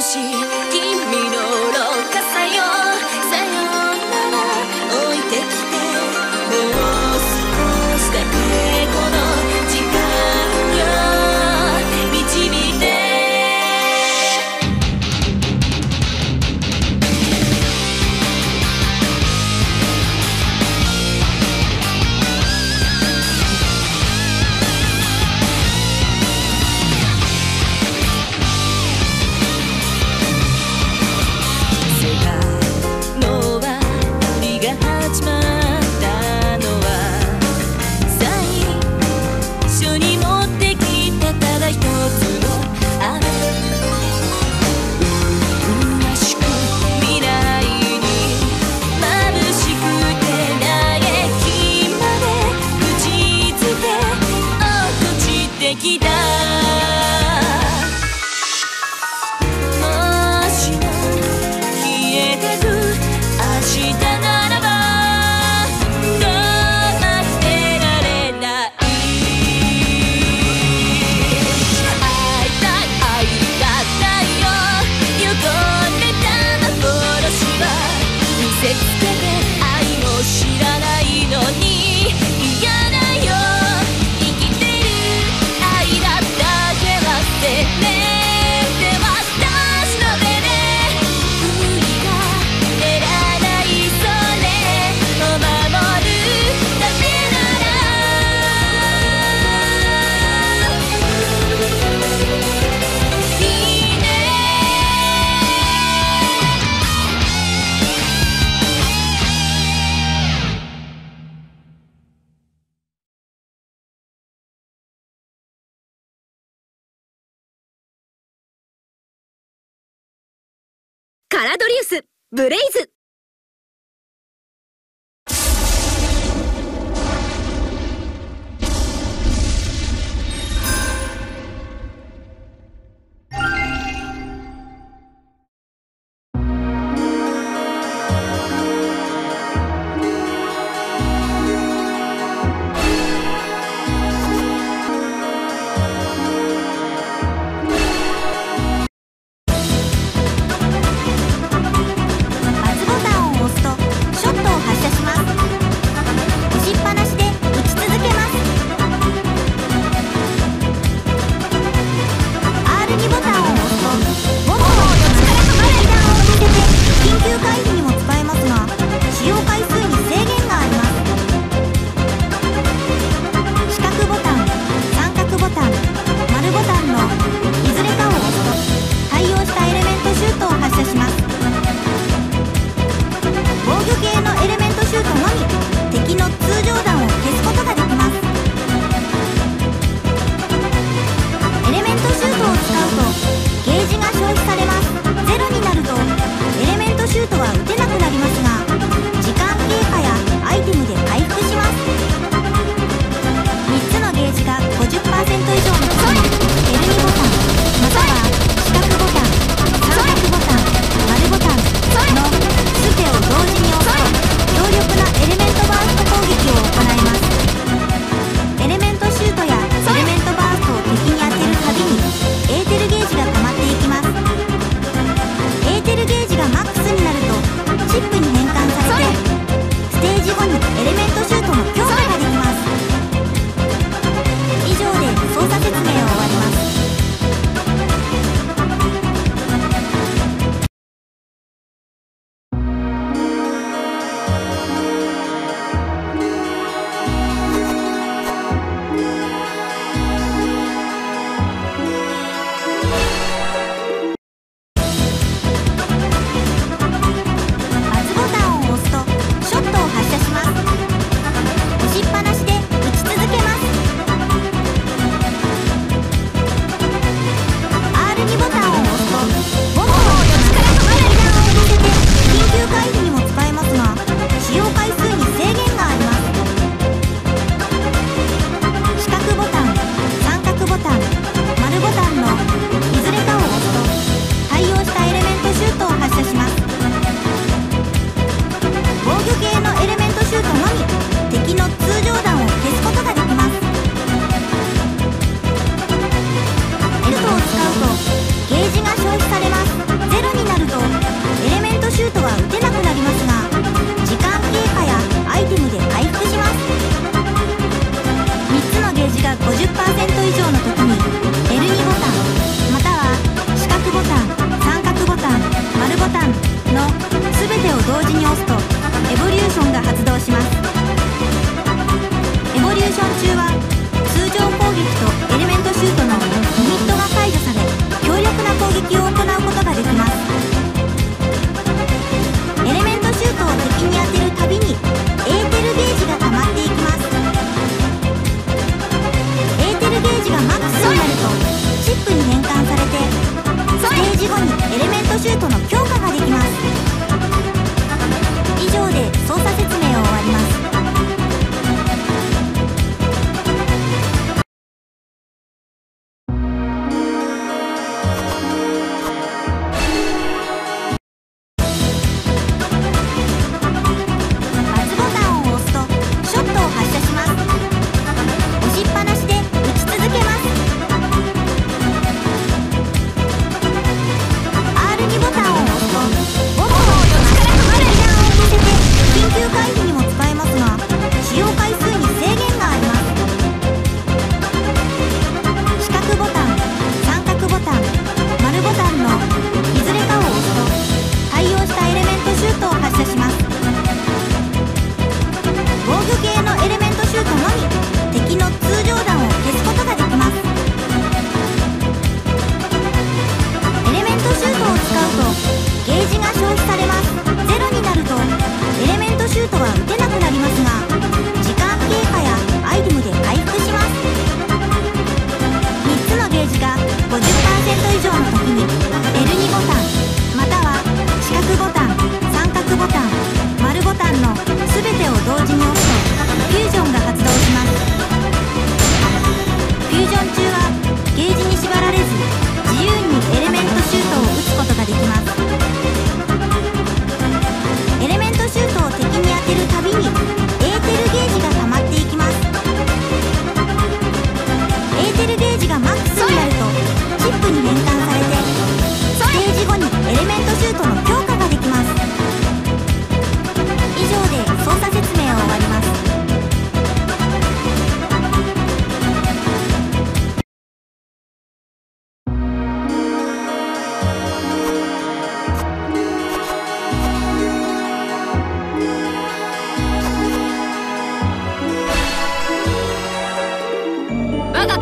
しい君のろ過さよさよなら置いてきて、もう少しだけこの時間が導いて、カラドリウスブレイズ。同時に押すと強力なエレメントバースト攻撃を行います。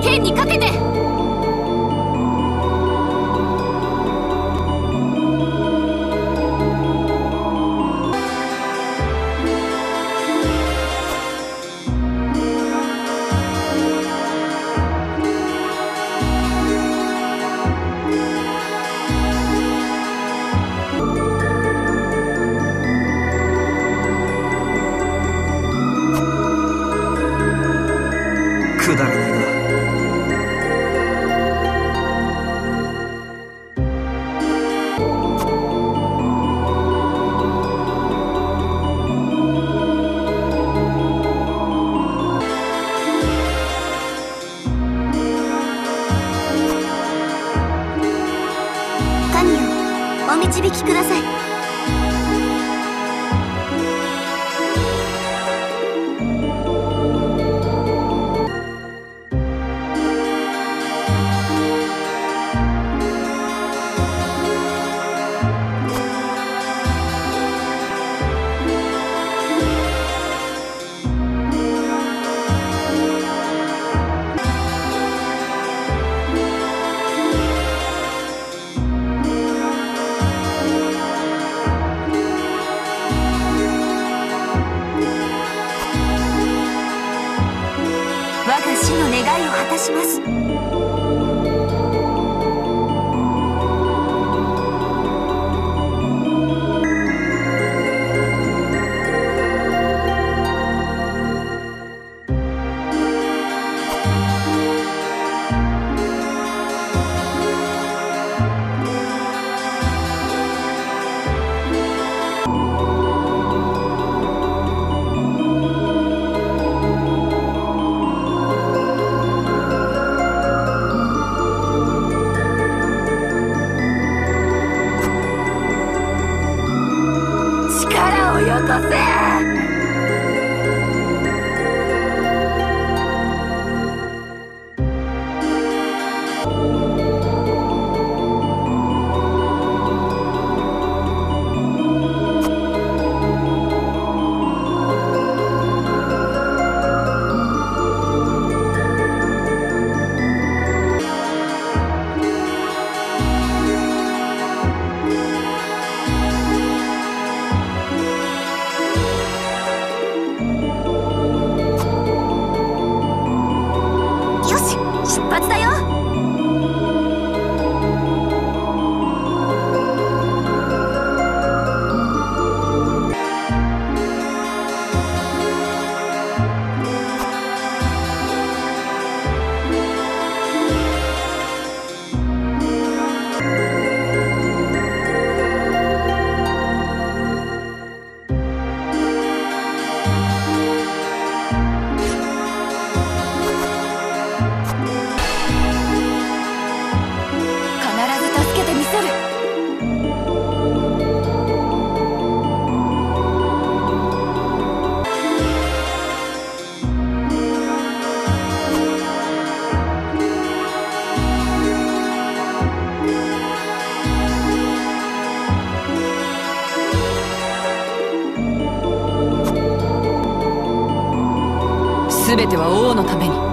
剣にかけて。全ては王のために。